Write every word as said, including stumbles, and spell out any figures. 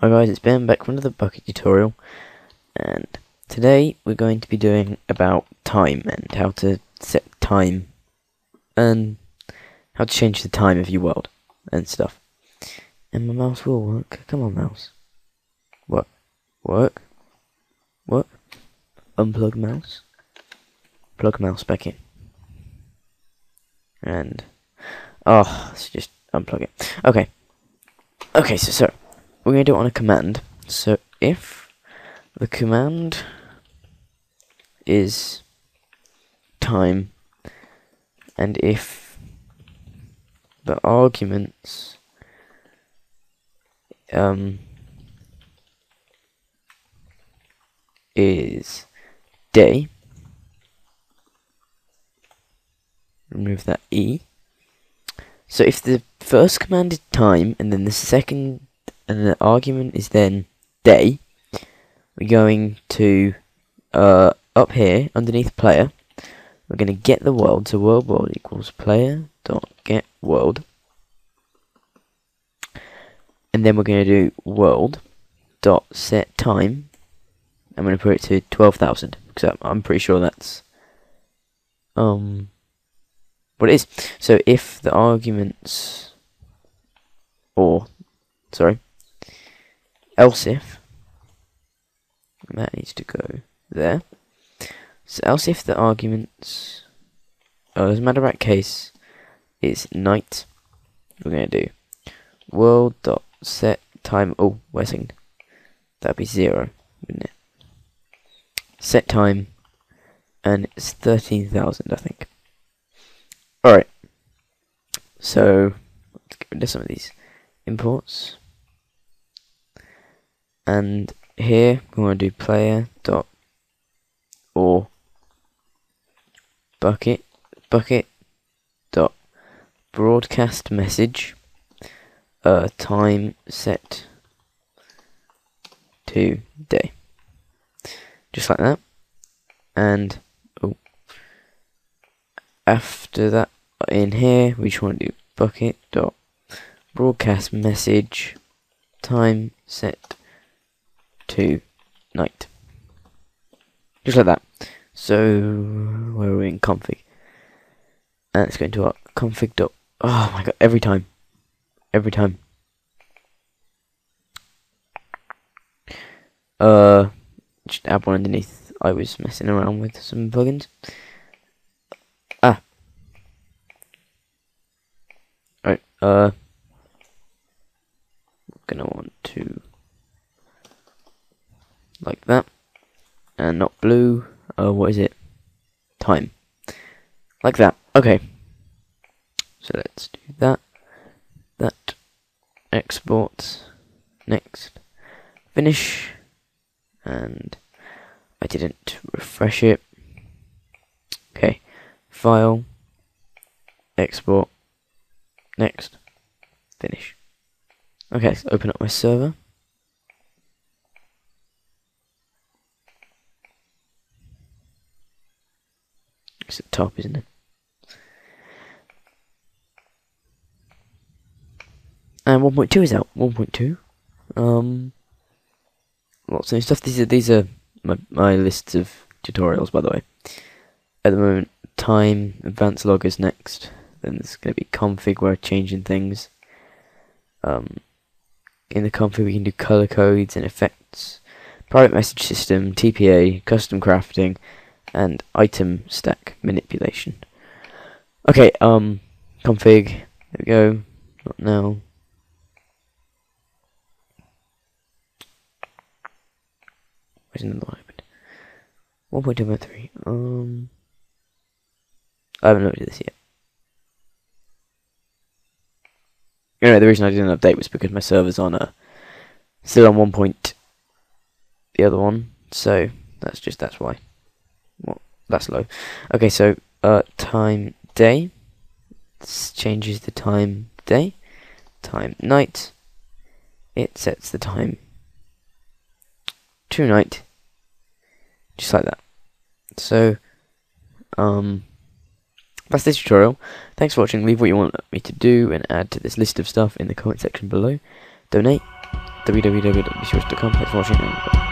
Hi guys, it's Ben back from another Bukkit tutorial, and today we're going to be doing about time and how to set time and how to change the time of your world and stuff. And my mouse will work. Come on, mouse. Work. Work. Work. Unplug mouse. Plug mouse back in. And oh, let's just unplug it. Okay. Okay, so so. We're going to do it on a command. So if the command is time, and if the arguments um, is day, remove that E. So if the first command is time, and then the second and the argument is then day, we're going to, uh, up here, underneath player, we're going to get the world, so world world equals player dot get world, and then we're going to do world dot set time. I'm going to put it to twelve thousand, because I'm pretty sure that's, um, what it is. So if the arguments, or, sorry, else if, that needs to go there, so else if the arguments, oh, doesn't matter about case, is night, we're going to do world dot set time, oh, wait a second, that'd be zero, wouldn't it, set time, and it's thirteen thousand, I think. Alright, so, let's get rid of some of these imports. And here we want to do player dot or bucket bucket dot broadcast message uh, time set to day, just like that. And oh, after that in here we just want to do bucket dot broadcast message time set to night, just like that. So where are we in config? And let's go into our config dot. Oh my god! Every time, every time. Uh, just add one underneath. I was messing around with some plugins. Ah. All right. Uh, we're gonna want to. Like that, and not blue, uh, what is it, time, like that. Okay, so let's do that, that, export, next, finish, and I didn't refresh it. Okay, file, export, next, finish. Okay, let's open up my server. It's at the top, isn't it? And one point two is out. one point two. Um, lots of new stuff. These are these are my my lists of tutorials, by the way. At the moment, time, advanced log is next. Then there's going to be config where I'm changing things. Um, in the config we can do color codes and effects, private message system, T P A, custom crafting, and item stack manipulation. Okay, um, config, there we go, not now. Where's another one open? one point two point three, um, I haven't looked at this yet. Anyway, the reason I didn't update was because my server's on a, still on one point, the other one, so that's just, that's why. Well, that's low. Okay, so uh, time day, this changes the time day. Time night, it sets the time to night, just like that. So um, that's this tutorial. Thanks for watching. Leave what you want me to do and add to this list of stuff in the comment section below. Donate. www dot b c watch dot com. Thanks for watching.